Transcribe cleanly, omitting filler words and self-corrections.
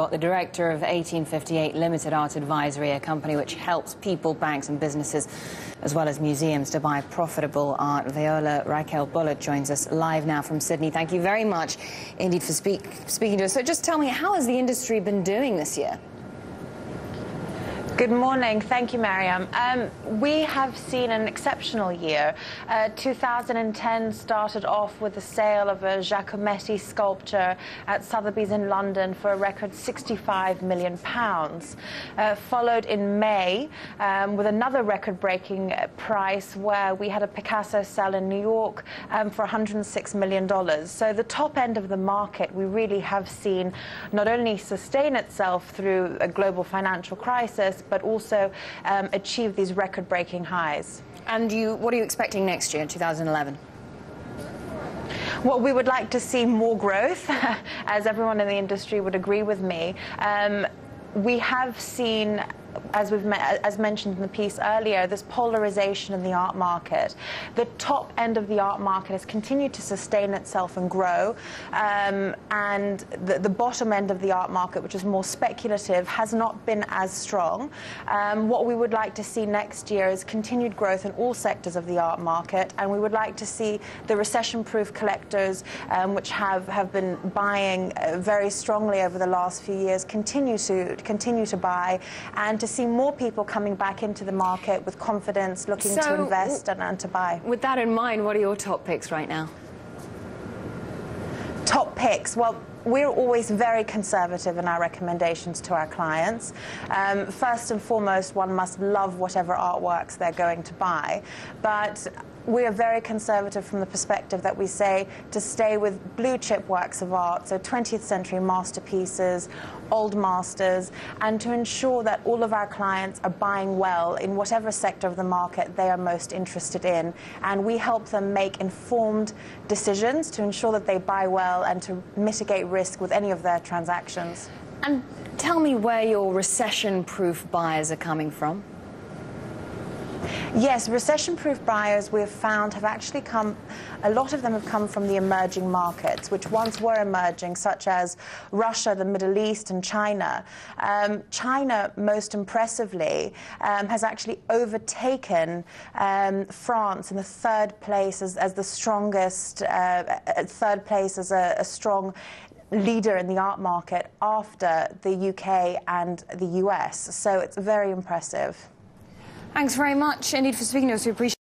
got the director of 1858 Limited Art Advisory, a company which helps people, banks and businesses, as well as museums, to buy profitable art. Viola Raikhel-Bolot joins us live now from Sydney. Thank you very much indeed for speaking to us. So just tell me, how has the industry been doing this year? Good morning. Thank you, Mariam. We have seen an exceptional year. 2010 started off with the sale of a Giacometti sculpture at Sotheby's in London for a record £65 million. Followed in May with another record-breaking price where we had a Picasso sale in New York for $106 million. So the top end of the market, we really have seen not only sustain itself through a global financial crisis, but also achieve these record-breaking highs. And what are you expecting next year, in 2011? Well, we would like to see more growth, as everyone in the industry would agree with me. We have seen, as mentioned in the piece earlier, this polarization in the art market. The top end of the art market has continued to sustain itself and grow, and the bottom end of the art market, which is more speculative, has not been as strong. What we would like to see next year is continued growth in all sectors of the art market, and we would like to see the recession-proof collectors, which have been buying very strongly over the last few years, continue to buy, and to see more people coming back into the market with confidence, looking to invest and to buy. With that in mind, what are your top picks right now? Top picks? Well, we're always very conservative in our recommendations to our clients. First and foremost, one must love whatever artworks they're going to buy. But we are very conservative from the perspective that we say to stay with blue-chip works of art, so 20th century masterpieces, old masters, and to ensure that all of our clients are buying well in whatever sector of the market they are most interested in. And we help them make informed decisions to ensure that they buy well and to mitigate risk with any of their transactions. And tell me where your recession-proof buyers are coming from. Yes, recession-proof buyers we have found have actually come, a lot of them have come from the emerging markets, which once were emerging, such as Russia, the Middle East and China. China, most impressively, has actually overtaken France in the third place as the strongest, third place as a strong leader in the art market after the UK and the US. So it's very impressive. Thanks very much indeed for speaking to us. We appreciate it.